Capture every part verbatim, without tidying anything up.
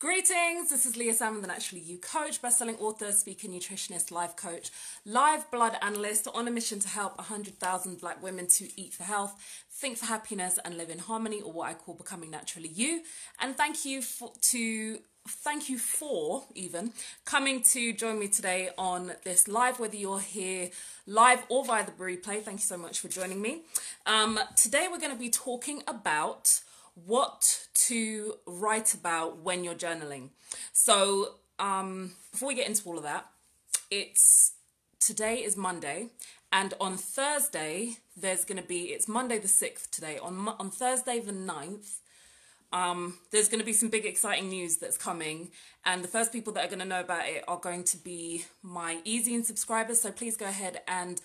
Greetings, this is Leah Salmon, the Naturally You Coach, bestselling author, speaker, nutritionist, life coach, live blood analyst, on a mission to help one hundred thousand black women to eat for health, think for happiness and live in harmony, or what I call Becoming Naturally You. And thank you for, to, thank you for even coming to join me today on this live, whether you're here live or via the replay. Thank you so much for joining me. Um, today we're going to be talking about what to write about when you're journaling. So um, before we get into all of that, it's today is Monday, and on Thursday there's going to be, it's Monday the sixth today, on on Thursday the ninth, um, there's going to be some big exciting news that's coming, and the first people that are going to know about it are going to be my easy and subscribers. So please go ahead and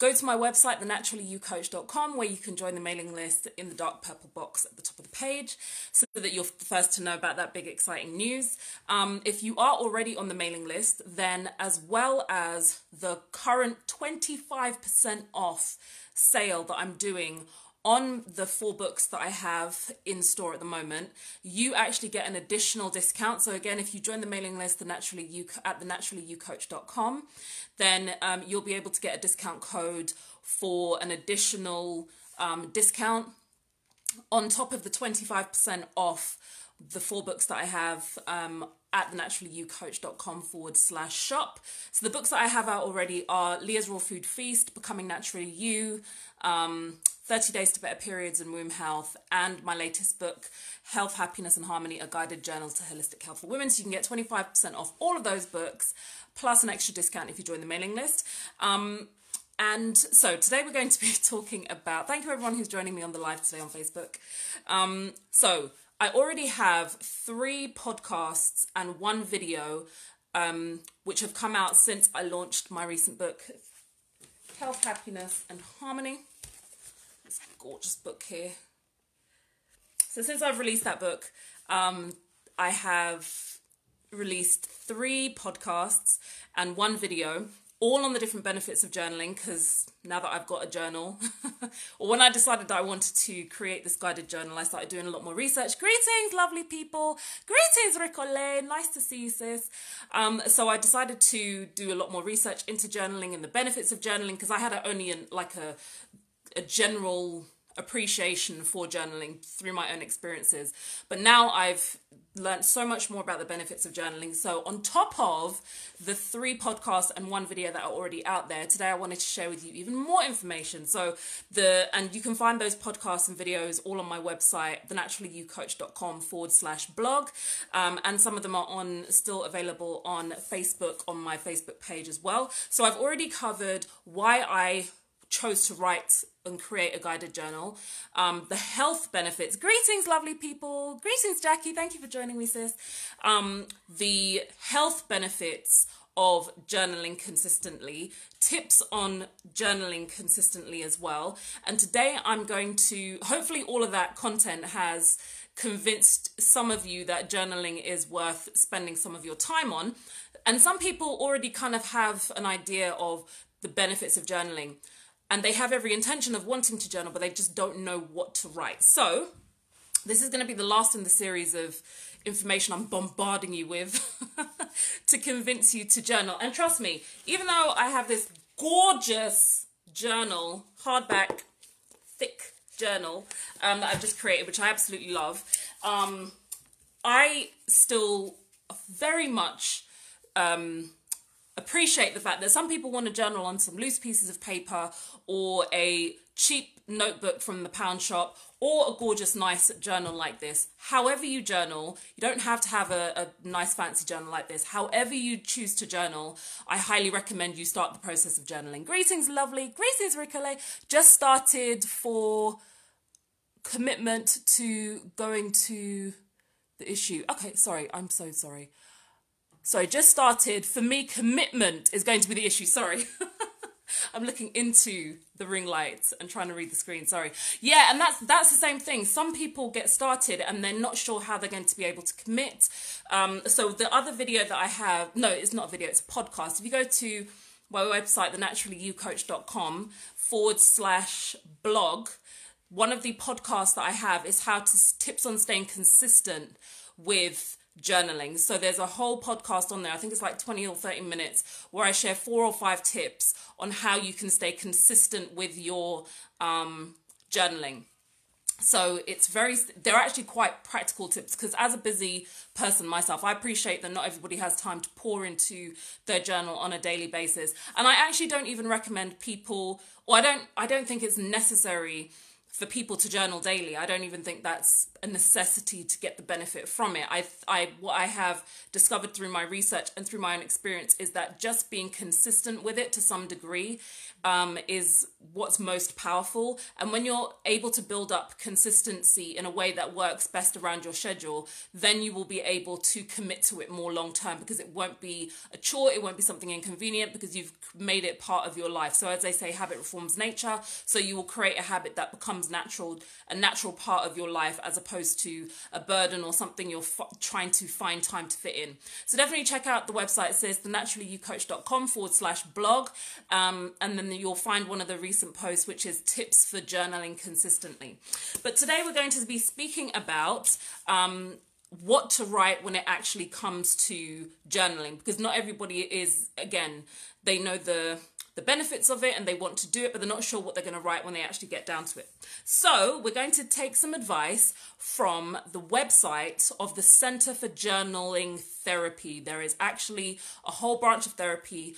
go to my website, the naturally you coach dot com, where you can join the mailing list in the dark purple box at the top of the page so that you're the first to know about that big exciting news. Um, if you are already on the mailing list, then as well as the current twenty-five percent off sale that I'm doing on the four books that I have in store at the moment, you actually get an additional discount. So again, if you join the mailing list the naturally you, at the naturally you coach dot com, then um, you'll be able to get a discount code for an additional um, discount on top of the twenty-five percent off the four books that I have um, at the naturally you coach dot com forward slash shop. So the books that I have out already are Leah's Raw Food Feast, Becoming Naturally You, um, thirty days to Better Periods and Womb Health, and my latest book, Health, Happiness and Harmony, a guided journal to holistic health for women. So you can get twenty-five percent off all of those books, plus an extra discount if you join the mailing list. Um, and so today we're going to be talking about, thank you everyone who's joining me on the live today on Facebook. Um, so I already have three podcasts and one video, um, which have come out since I launched my recent book, Health, Happiness and Harmony. This gorgeous book here. So since I've released that book, um, I have released three podcasts and one video, all on the different benefits of journaling, because now that I've got a journal, or when I decided that I wanted to create this guided journal, I started doing a lot more research. Greetings, lovely people. Greetings, Ricole. Nice to see you, sis. Um, so I decided to do a lot more research into journaling and the benefits of journaling, because I had a, only an, like a... a general appreciation for journaling through my own experiences. But now I've learned so much more about the benefits of journaling. So on top of the three podcasts and one video that are already out there, today I wanted to share with you even more information. So the, and you can find those podcasts and videos all on my website, the naturally you coach dot com forward slash blog. Um, and some of them are on, still available on Facebook, on my Facebook page as well. So I've already covered why I chose to write and create a guided journal, um, the health benefits, greetings lovely people, greetings Jackie, thank you for joining me sis, um, the health benefits of journaling consistently, tips on journaling consistently as well, and today I'm going to, hopefully all of that content has convinced some of you that journaling is worth spending some of your time on, and some people already kind of have an idea of the benefits of journaling. And they have every intention of wanting to journal, but they just don't know what to write. So this is going to be the last in the series of information I'm bombarding you with to convince you to journal. And trust me, even though I have this gorgeous journal, hardback, thick journal um, that I've just created, which I absolutely love, um, I still very much... Um, appreciate the fact that some people want to journal on some loose pieces of paper or a cheap notebook from the pound shop or a gorgeous nice journal like this. However you journal, you don't have to have a, a nice fancy journal like this. However you choose to journal, I highly recommend you start the process of journaling. Greetings lovely, greetings Ricole. Just started for commitment to going to the issue. Okay, sorry, I'm so sorry. So just started, for me, commitment is going to be the issue, sorry. I'm looking into the ring lights and trying to read the screen, sorry. Yeah, and that's that's the same thing. Some people get started and they're not sure how they're going to be able to commit. Um, so the other video that I have, no, it's not a video, it's a podcast. If you go to my website, the naturally you coach dot com forward slash blog, one of the podcasts that I have is how to tips on staying consistent with journaling. So there's a whole podcast on there. I think it's like twenty or thirty minutes where I share four or five tips on how you can stay consistent with your um, journaling. So it's very, they're actually quite practical tips, because as a busy person myself, I appreciate that not everybody has time to pour into their journal on a daily basis. And I actually don't even recommend people, or I don't, I don't think it's necessary for people to journal daily. I don't even think that's a necessity to get the benefit from it. I, I, what I have discovered through my research and through my own experience is that just being consistent with it to some degree um, is what's most powerful. And when you're able to build up consistency in a way that works best around your schedule, then you will be able to commit to it more long term, because it won't be a chore, it won't be something inconvenient, because you've made it part of your life. So as they say, habit reforms nature. So you will create a habit that becomes natural, a natural part of your life, as opposed to a burden or something you're trying to find time to fit in. So definitely check out the website. It says the naturally you coach dot com forward slash blog, um, and then you'll find one of the recent posts, which is tips for journaling consistently. But today we're going to be speaking about um, what to write when it actually comes to journaling, because not everybody is, again, they know the the benefits of it and they want to do it, but they're not sure what they're going to write when they actually get down to it. So we're going to take some advice from the website of the Center for Journaling Therapy. There is actually a whole branch of therapy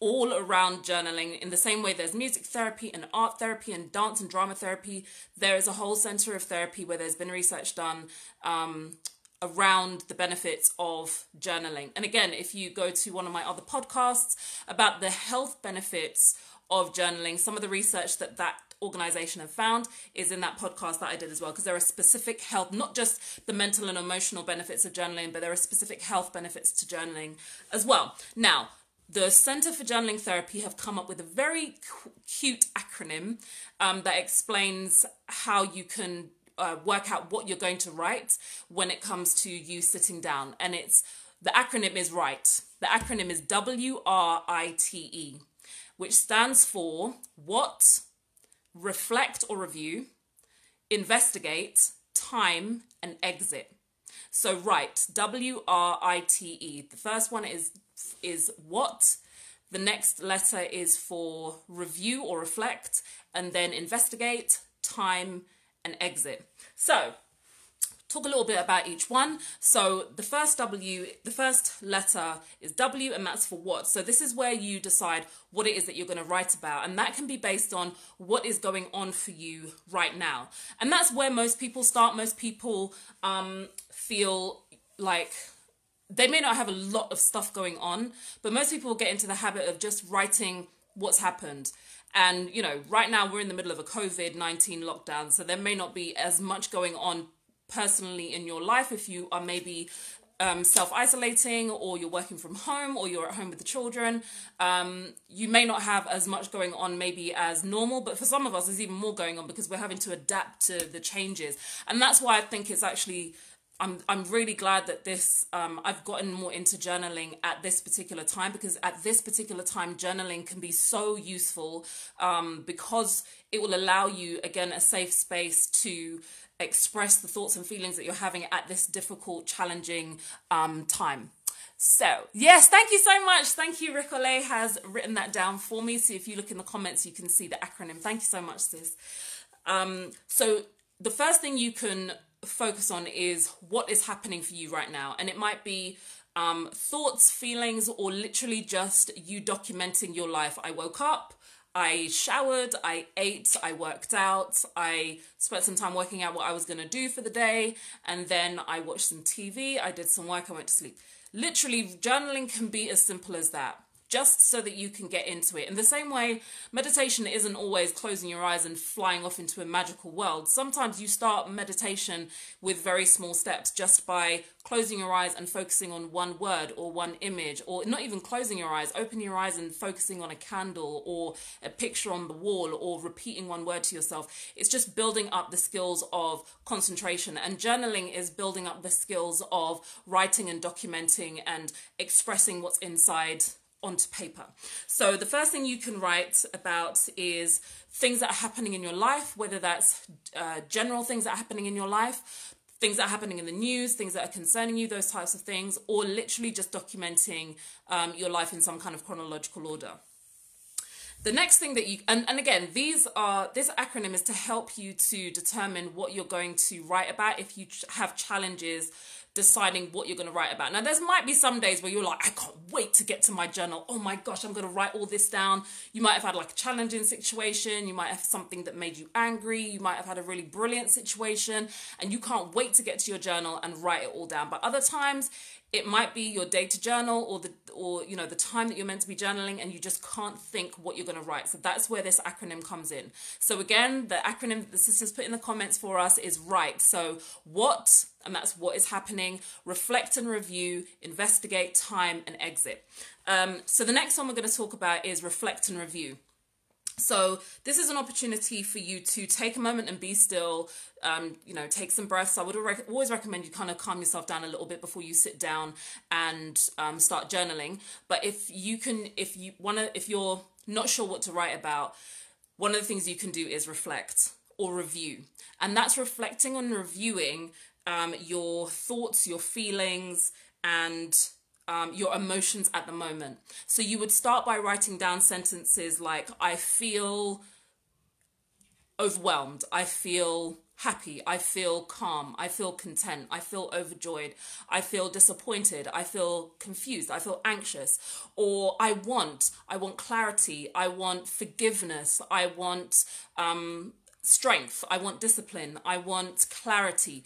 all around journaling. In the same way there's music therapy and art therapy and dance and drama therapy, there is a whole center of therapy where there's been research done um, around the benefits of journaling. And again, if you go to one of my other podcasts about the health benefits of journaling, some of the research that that organization have found is in that podcast that I did as well, because there are specific health, not just the mental and emotional benefits of journaling, but there are specific health benefits to journaling as well. Now, the Center for Journaling Therapy have come up with a very cute acronym um, that explains how you can Uh, work out what you're going to write when it comes to you sitting down. And it's, the acronym is WRITE. The acronym is W R I T E, which stands for what, reflect or review, investigate, time, and exit. So WRITE, W R I T E. The first one is, is what, the next letter is for review or reflect, and then investigate, time, and exit. So talk a little bit about each one. So the first W, the first letter is W, and that's for what. So this is where you decide what it is that you're going to write about, and that can be based on what is going on for you right now. And that's where most people start. Most people um, feel like they may not have a lot of stuff going on, but most people get into the habit of just writing what's happened. And, you know, right now we're in the middle of a COVID nineteen lockdown, so there may not be as much going on personally in your life if you are maybe um, self-isolating, or you're working from home, or you're at home with the children. Um, you may not have as much going on maybe as normal, but for some of us there's even more going on, because we're having to adapt to the changes. And that's why I think it's actually... I'm, I'm really glad that this, um, I've gotten more into journaling at this particular time, because at this particular time, journaling can be so useful um, because it will allow you, again, a safe space to express the thoughts and feelings that you're having at this difficult, challenging um, time. So yes, thank you so much. Thank you. Ricole has written that down for me. So if you look in the comments, you can see the acronym. Thank you so much, sis. Um, so the first thing you can focus on is what is happening for you right now, and it might be um thoughts, feelings, or literally just you documenting your life. I woke up, I showered, I ate, I worked out, I spent some time working out what I was going to do for the day, and then I watched some T V, I did some work, I went to sleep. Literally, journaling can be as simple as that, just so that you can get into it. In the same way, meditation isn't always closing your eyes and flying off into a magical world. Sometimes you start meditation with very small steps, just by closing your eyes and focusing on one word or one image, or not even closing your eyes, open your eyes and focusing on a candle or a picture on the wall, or repeating one word to yourself. It's just building up the skills of concentration, and journaling is building up the skills of writing and documenting and expressing what's inside onto paper. So the first thing you can write about is things that are happening in your life, whether that's uh, general things that are happening in your life, things that are happening in the news, things that are concerning you, those types of things, or literally just documenting um, your life in some kind of chronological order. The next thing that you, and, and again, these are, this acronym is to help you to determine what you're going to write about if you ch- have challenges deciding what you're going to write about. Now, there might be some days where you're like, I can't wait to get to my journal. Oh my gosh, I'm going to write all this down. You might have had like a challenging situation. You might have something that made you angry. You might have had a really brilliant situation and you can't wait to get to your journal and write it all down. But other times, it might be your day to journal or the or you know the time that you're meant to be journaling and you just can't think what you're going to write. So that's where this acronym comes in. So again, the acronym that the sisters put in the comments for us is WRITE. So what, and that's what is happening, reflect and review, investigate, time and exit. Um, so the next one we're going to talk about is reflect and review. So this is an opportunity for you to take a moment and be still, um, you know, take some breaths. I would rec- always recommend you kind of calm yourself down a little bit before you sit down and um, start journaling. But if you can, if you wanna, if you're not sure what to write about, one of the things you can do is reflect or review. And that's reflecting and reviewing um, your thoughts, your feelings, and Um, your emotions at the moment. So you would start by writing down sentences like, I feel overwhelmed, I feel happy, I feel calm, I feel content, I feel overjoyed, I feel disappointed, I feel confused, I feel anxious, or I want, I want clarity, I want forgiveness, I want um, strength, I want discipline, I want clarity.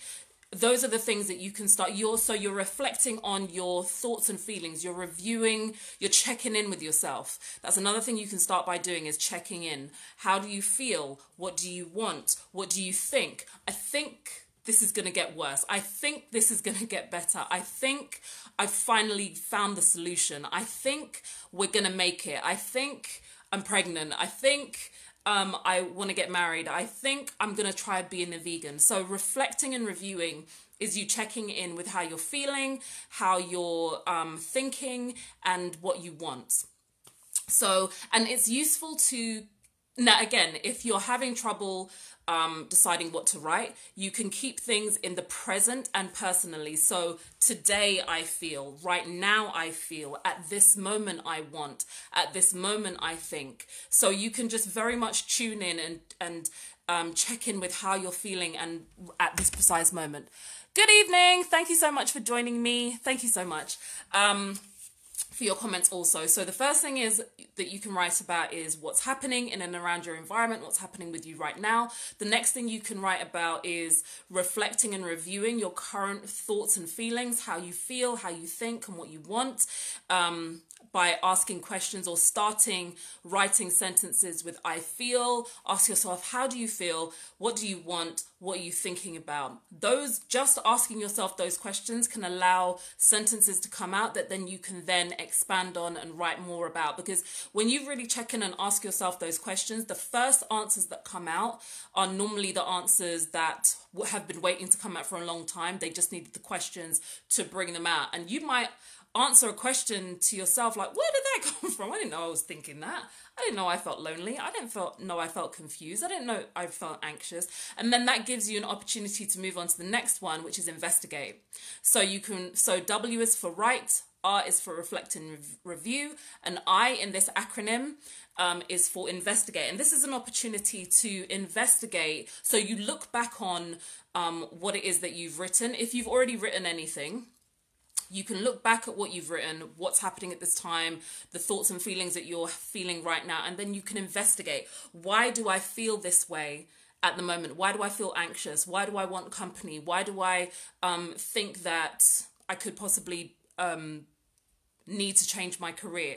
Those are the things that you can start. You're, so you're reflecting on your thoughts and feelings. You're reviewing, you're checking in with yourself. That's another thing you can start by doing is checking in. How do you feel? What do you want? What do you think? I think this is going to get worse. I think this is going to get better. I think I've finally found the solution. I think we're going to make it. I think I'm pregnant. I think... Um, I want to get married. I think I'm going to try being a vegan. So reflecting and reviewing is you checking in with how you're feeling, how you're um, thinking, and what you want. So, and it's useful to, now again, if you're having trouble um, deciding what to write, you can keep things in the present and personally. So today I feel, right now I feel, at this moment I want, at this moment I think. So you can just very much tune in and, and um, check in with how you're feeling and at this precise moment. Good evening. Thank you so much for joining me. Thank you so much. Um, for your comments also. So the first thing is that you can write about is what's happening in and around your environment, what's happening with you right now. The next thing you can write about is reflecting and reviewing your current thoughts and feelings, how you feel, how you think, and what you want, um, by asking questions or starting writing sentences with I feel. Ask yourself, how do you feel? What do you want? What are you thinking about? Those, just asking yourself those questions can allow sentences to come out that then you can then expand on and write more about. Because when you really check in and ask yourself those questions, the first answers that come out are normally the answers that have been waiting to come out for a long time. They just needed the questions to bring them out. And you might answer a question to yourself like, where did that come from? I didn't know I was thinking that. I didn't know I felt lonely. I didn't felt, know I felt confused. I didn't know I felt anxious. And then that gives you an opportunity to move on to the next one, which is investigate. So you can, so W is for write, R is for reflect and review, and I in this acronym um, is for investigate. And this is an opportunity to investigate. So you look back on um, what it is that you've written. If you've already written anything, you can look back at what you've written, what's happening at this time, the thoughts and feelings that you're feeling right now, and then you can investigate. Why do I feel this way at the moment? Why do I feel anxious? Why do I want company? Why do I um, think that I could possibly um, need to change my career?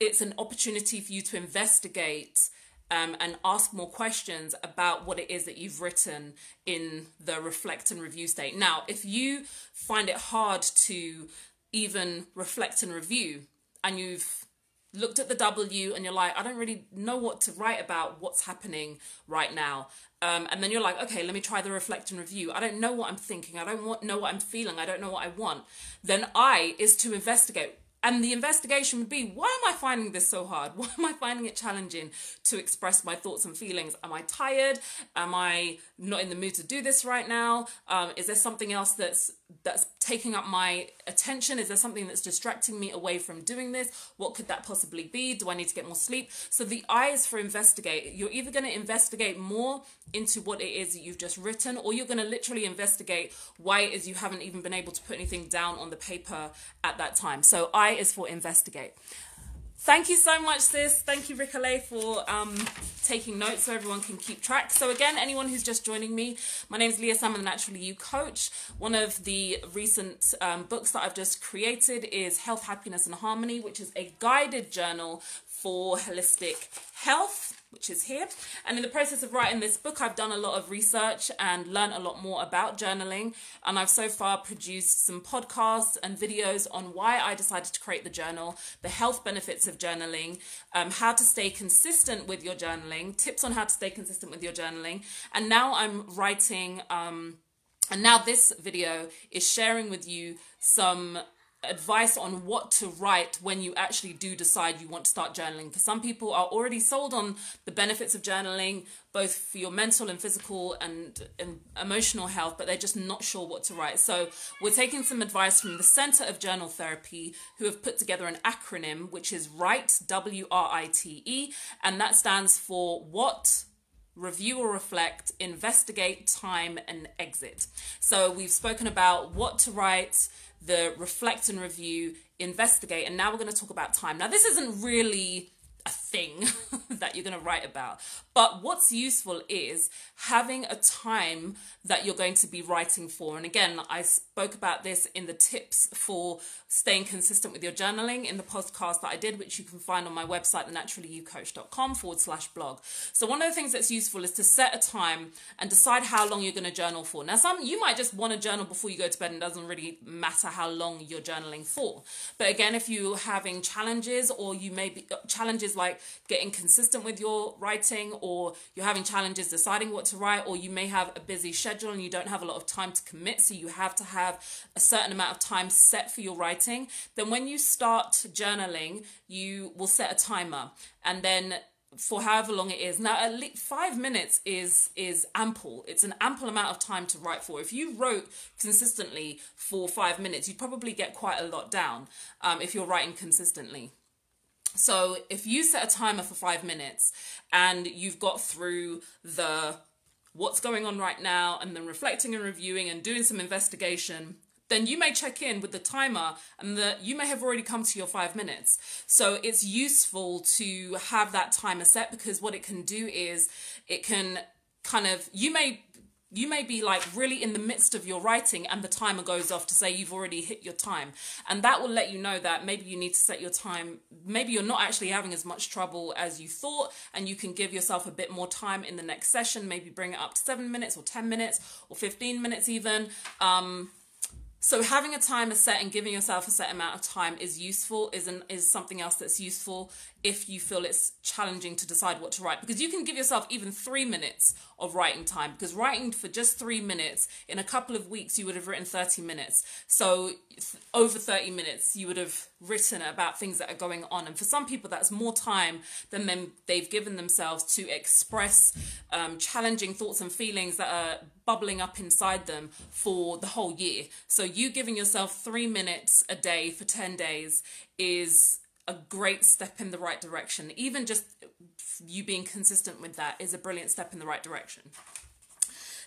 It's an opportunity for you to investigate um, and ask more questions about what it is that you've written in the reflect and review state. Now, if you find it hard to even reflect and review, and you've looked at the W and you're like, I don't really know what to write about what's happening right now. Um, and then you're like, okay, let me try the reflect and review. I don't know what I'm thinking. I don't want, know what I'm feeling. I don't know what I want. Then I is to investigate. And the investigation would be, why am I finding this so hard? Why am I finding it challenging to express my thoughts and feelings? Am I tired? Am I not in the mood to do this right now? Um, is there something else that's that's taking up my attention? Is there something that's distracting me away from doing this? What could that possibly be? Do I need to get more sleep? So the I is for investigate. You're either going to investigate more into what it is that you've just written, or you're going to literally investigate why it is you haven't even been able to put anything down on the paper at that time. So I is for investigate. Thank you so much, sis. Thank you, Ricole, for um, taking notes so everyone can keep track. So again, anyone who's just joining me, my name is Leah Salmon, The Naturally You Coach. One of the recent um, books that I've just created is Health, Happiness and Harmony, which is a guided journal for holistic health, which is here. And in the process of writing this book, I've done a lot of research and learned a lot more about journaling. And I've so far produced some podcasts and videos on why I decided to create the journal, the health benefits of journaling, um, how to stay consistent with your journaling, tips on how to stay consistent with your journaling. And now I'm writing, um, and now this video is sharing with you some advice on what to write when you actually do decide you want to start journaling, because some people are already sold on the benefits of journaling, both for your mental and physical and, and emotional health, but they're just not sure what to write. So we're taking some advice from the Center of Journal Therapy, who have put together an acronym which is WRITE, W R I T E, and that stands for what, review or reflect, investigate, time and exit. So we've spoken about what to write, the reflect and review, investigate, and now we're going to talk about time. Now, this isn't really a thing that you're going to write about, but what's useful is having a time that you're going to be writing for. And again, I spoke about this in the tips for staying consistent with your journaling in the podcast that I did, which you can find on my website, thenaturallyyoucoach.com forward slash blog. So one of the things that's useful is to set a time and decide how long you're going to journal for. Now, some you might just want to journal before you go to bed, and it doesn't really matter how long you're journaling for. But again, if you're having challenges, or you may be challenges like getting consistent with your writing, or you're having challenges deciding what to write, or you may have a busy schedule and you don't have a lot of time to commit, so you have to have a certain amount of time set for your writing, then when you start journaling, you will set a timer, and then for however long it is. Now, at least five minutes is is ample. It's an ample amount of time to write for. If you wrote consistently for five minutes, you'd probably get quite a lot down um, if you're writing consistently. So if you set a timer for five minutes and you've got through the what's going on right now, and then reflecting and reviewing and doing some investigation, then you may check in with the timer, and the, you may have already come to your five minutes. So it's useful to have that timer set, because what it can do is it can kind of, you may... You may be like really in the midst of your writing and the timer goes off to say you've already hit your time. And that will let you know that maybe you need to set your time. Maybe you're not actually having as much trouble as you thought, and you can give yourself a bit more time in the next session. Maybe bring it up to seven minutes or ten minutes or fifteen minutes even. Um, so having a timer set and giving yourself a set amount of time is useful, is, an, is something else that's useful if you feel it's challenging to decide what to write, because you can give yourself even three minutes of writing time, because writing for just three minutes, in a couple of weeks, you would have written thirty minutes. So over thirty minutes, you would have written about things that are going on. And for some people, that's more time than them, they've given themselves to express um, challenging thoughts and feelings that are bubbling up inside them for the whole year. So you giving yourself three minutes a day for ten days is a great step in the right direction. Even just you being consistent with that is a brilliant step in the right direction.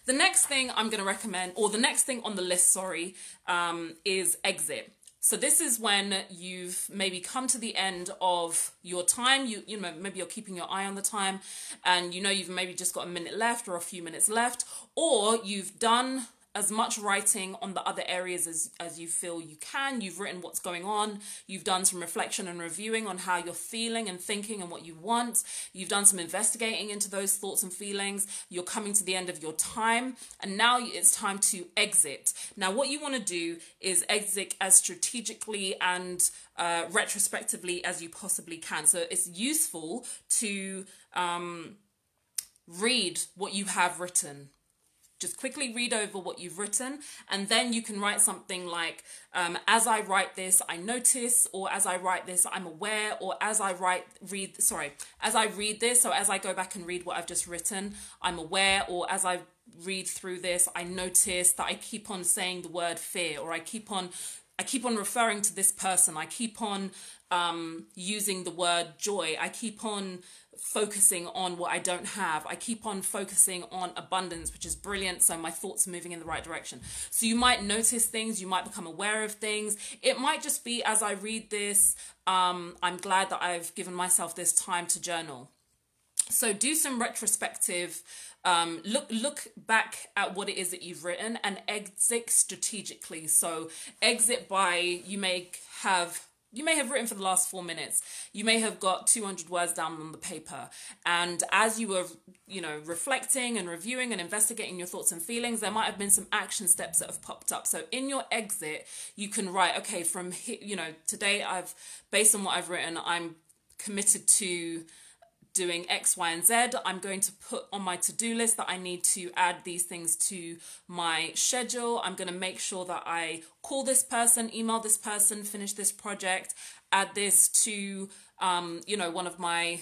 The next thing I'm going to recommend, or the next thing on the list, sorry, um, is exit. So this is when you've maybe come to the end of your time. You, you know, maybe you're keeping your eye on the time, and you know you've maybe just got a minute left or a few minutes left, or you've done as much writing on the other areas as, as you feel you can. You've written what's going on. You've done some reflection and reviewing on how you're feeling and thinking and what you want. You've done some investigating into those thoughts and feelings. You're coming to the end of your time, and now it's time to exit. Now, what you want to do is exit as strategically and uh, retrospectively as you possibly can. So it's useful to um, read what you have written. Just quickly read over what you've written, and then you can write something like, um, as I write this, I notice, or as I write this, I'm aware, or as I write, read, sorry, as I read this, so as I go back and read what I've just written, I'm aware, or as I read through this, I notice that I keep on saying the word fear, or I keep on, I keep on referring to this person, I keep on um, using the word joy, I keep on focusing on what I don't have. I keep on focusing on abundance, which is brilliant. So my thoughts are moving in the right direction. So you might notice things, you might become aware of things. It might just be, as I read this, um, I'm glad that I've given myself this time to journal. So do some retrospective, um, look, look back at what it is that you've written and exit strategically. So exit by, you may have You may have written for the last four minutes. You may have got two hundred words down on the paper. And as you were, you know, reflecting and reviewing and investigating your thoughts and feelings, there might have been some action steps that have popped up. So in your exit, you can write, okay, from here, you know, today I've, based on what I've written, I'm committed to doing X, Y, and Z. I'm going to put on my to-do list that I need to add these things to my schedule. I'm going to make sure that I call this person, email this person, finish this project, add this to, um, you know, one of my,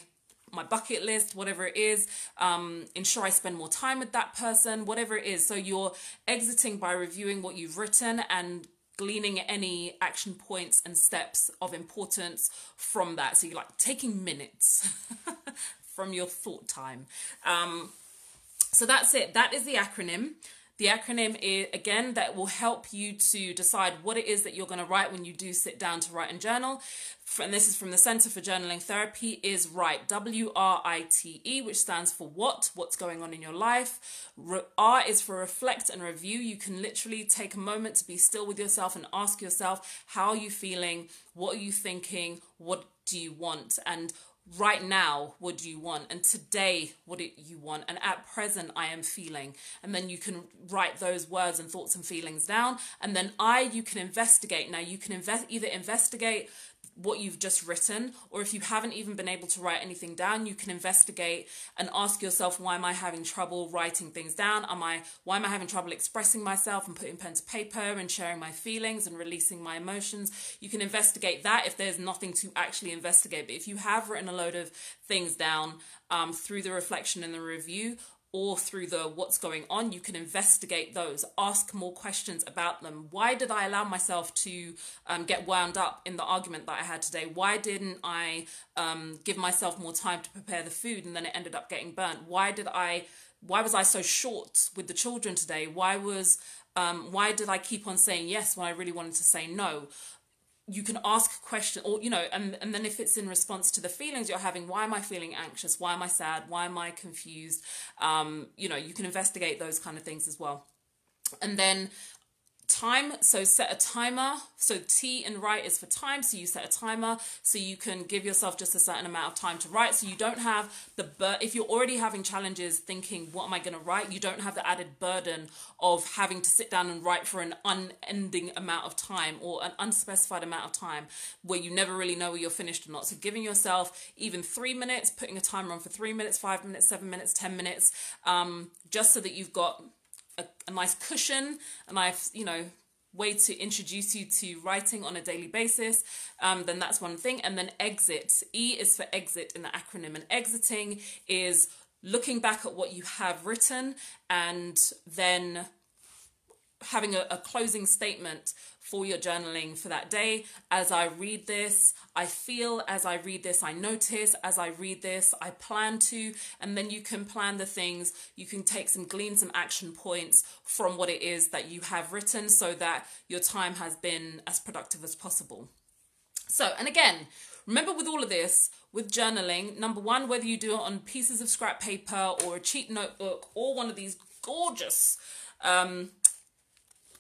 my bucket list, whatever it is, um, ensure I spend more time with that person, whatever it is. So you're exiting by reviewing what you've written and gleaning any action points and steps of importance from that. So you're like taking minutes from your thought time. Um, so that's it. That is the acronym. The acronym is, again, that will help you to decide what it is that you're going to write when you do sit down to write and journal. And this is from the Center for Journaling Therapy, is WRITE, W R I T E, which stands for what, what's going on in your life. R is for reflect and review. You can literally take a moment to be still with yourself and ask yourself, how are you feeling? What are you thinking? What do you want? And right now, what do you want? And today, what do you want? And at present, I am feeling. And then you can write those words and thoughts and feelings down. And then I, you can investigate. Now, you can invest either investigate what you've just written, or if you haven't even been able to write anything down, you can investigate and ask yourself, why am I having trouble writing things down? Am I, why am I having trouble expressing myself and putting pen to paper and sharing my feelings and releasing my emotions? You can investigate that if there's nothing to actually investigate. But if you have written a load of things down um, through the reflection and the review, or through the what's going on, you can investigate those, ask more questions about them. Why did I allow myself to um, get wound up in the argument that I had today? Why didn't I um, give myself more time to prepare the food and then it ended up getting burnt? Why did I, why was I so short with the children today? Why was, um, why did I keep on saying yes when I really wanted to say no? You can ask a question, or, you know, and, and then if it's in response to the feelings you're having, why am I feeling anxious? Why am I sad? Why am I confused? Um, you know, you can investigate those kind of things as well. And then time, so set a timer. So T and write is for time. So you set a timer so you can give yourself just a certain amount of time to write. So you don't have the, bur- if you're already having challenges thinking, what am I going to write? You don't have the added burden of having to sit down and write for an unending amount of time or an unspecified amount of time where you never really know whether you're finished or not. So giving yourself even three minutes, putting a timer on for three minutes, five minutes, seven minutes, ten minutes, um, just so that you've got A, a nice cushion, a nice, you know, way to introduce you to writing on a daily basis, um, then that's one thing. And then exit. E is for exit in the acronym. And exiting is looking back at what you have written and then having a, a closing statement for your journaling for that day. As I read this, I feel. As I read this, I notice. As I read this, I plan to. And then you can plan the things. You can take some, glean some action points from what it is that you have written so that your time has been as productive as possible. So, and again, remember with all of this, with journaling, number one, whether you do it on pieces of scrap paper or a cheap notebook or one of these gorgeous, um,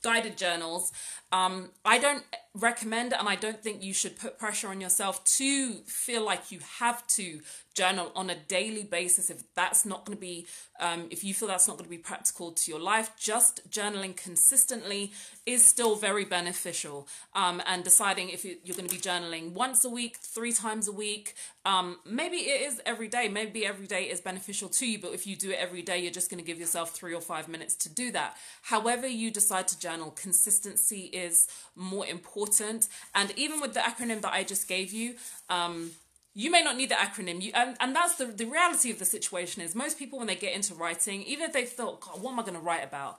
guided journals. Um, I don't recommend it, and I don't think you should put pressure on yourself to feel like you have to journal on a daily basis if that's not going to be, um, if you feel that's not going to be practical to your life. Just journaling consistently is still very beneficial, um, and deciding if you're going to be journaling once a week, three times a week, um, maybe it is every day, maybe every day is beneficial to you, but if you do it every day, you're just going to give yourself three or five minutes to do that. However you decide to journal, consistency is more important. And even with the acronym that I just gave you, um, you may not need the acronym. You, and, and that's the, the reality of the situation is most people, when they get into writing, even if they thought, God, what am I going to write about?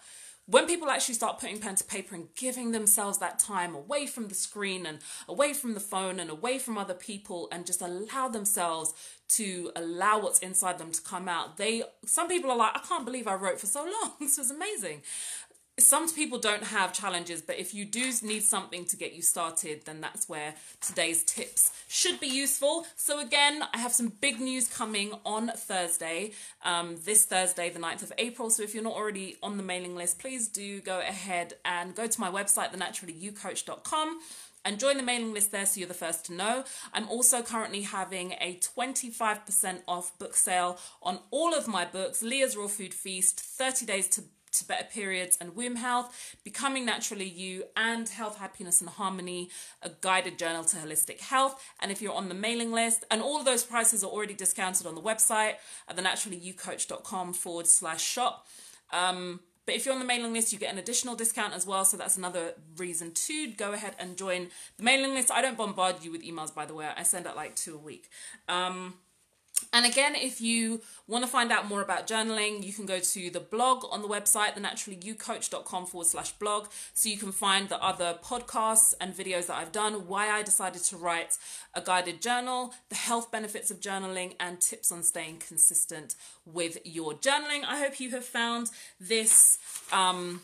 When people actually start putting pen to paper and giving themselves that time away from the screen and away from the phone and away from other people, and just allow themselves to allow what's inside them to come out. They, some people are like, I can't believe I wrote for so long. This was amazing. Some people don't have challenges, but if you do need something to get you started, then that's where today's tips should be useful. So again, I have some big news coming on Thursday, um, this Thursday, the ninth of April. So if you're not already on the mailing list, please do go ahead and go to my website, the naturally you coach dot com. And join the mailing list there so you're the first to know. I'm also currently having a twenty-five percent off book sale on all of my books, Leah's Raw Food Feast, thirty days to, to Better Periods and Womb Health, Becoming Naturally You, and Health, Happiness and Harmony, a guided journal to holistic health. And if you're on the mailing list, and all of those prices are already discounted on the website at thenaturallyyoucoach.com forward slash shop. Um, But if you're on the mailing list, you get an additional discount as well. So that's another reason to go ahead and join the mailing list. I don't bombard you with emails, by the way. I send out like two a week. Um, and again, if you want to find out more about journaling, you can go to the blog on the website, thenaturallyyoucoach.com forward slash blog. So you can find the other podcasts and videos that I've done, why I decided to write a guided journal, the health benefits of journaling, and tips on staying consistent with your journaling. I hope you have found this um,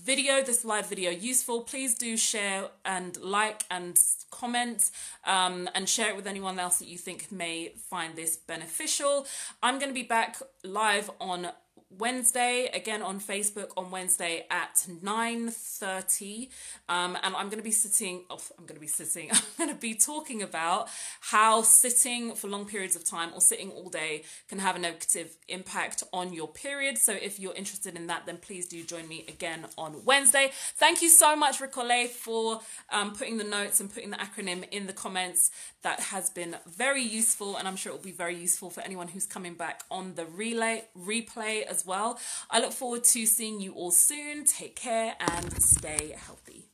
video, this live video, useful. Please do share and like and comment, um, and share it with anyone else that you think may find this beneficial. I'm going to be back live on Wednesday, again on Facebook on Wednesday at nine thirty, um, and I'm going to be sitting, oh, I'm going to be sitting, I'm going to be talking about how sitting for long periods of time or sitting all day can have a negative impact on your period. So if you're interested in that, then please do join me again on Wednesday. Thank you so much, Ricole, for um, putting the notes and putting the acronym in the comments. That has been very useful, and I'm sure it will be very useful for anyone who's coming back on the relay replay as well. I look forward to seeing you all soon. Take care and stay healthy.